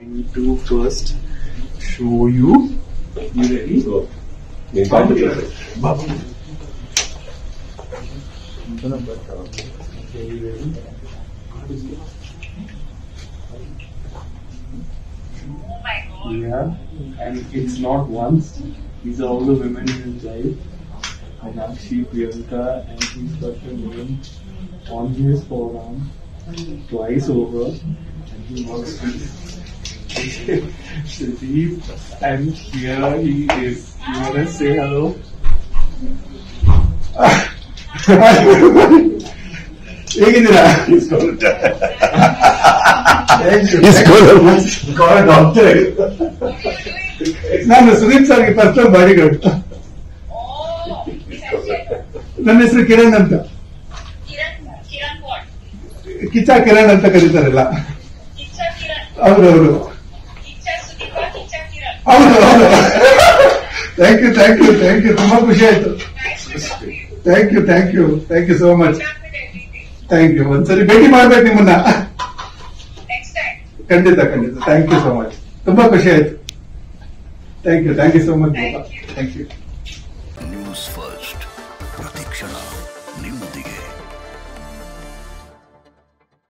I need to first show you. You ready? Go. Babu. Okay, you ready? Oh my god. Yeah, and it's not once. These are all the women in his life. Anushree, Priyanka, and he's got her name on his forearm twice over, and he works with Shadif, and here he is. You want to say hello? He's going to die. He's got a doctor. ನನ್ನ ಸುದೀಪ್ ಸರ್ಗೆ first time bodyguard. ನನ್ನ ಹೆಸರು ಕಿರಣ್ ಅಂತ, ಕಿಚ್ಚ ಕಿರಣ್ ಅಂತ ಕರೀತಾರಲ್ಲ, ಹೌದೌದು ಹೌದೌದು. Thank you ತುಂಬಾ ಖುಷಿ ಆಯ್ತು. Thank you so much. Thank you ಒಂದ್ಸರಿ ಭೇಟಿ ಮಾಡ್ಬೇಕು ನಿಮ್ಮನ್ನ. ಖಂಡಿತ ಥ್ಯಾಂಕ್ ಯು ಸೋ ಮಚ್, ತುಂಬಾ ಖುಷಿ ಆಯ್ತು. Thank you so much. Thank you. News first. Pratikshana. New Dige.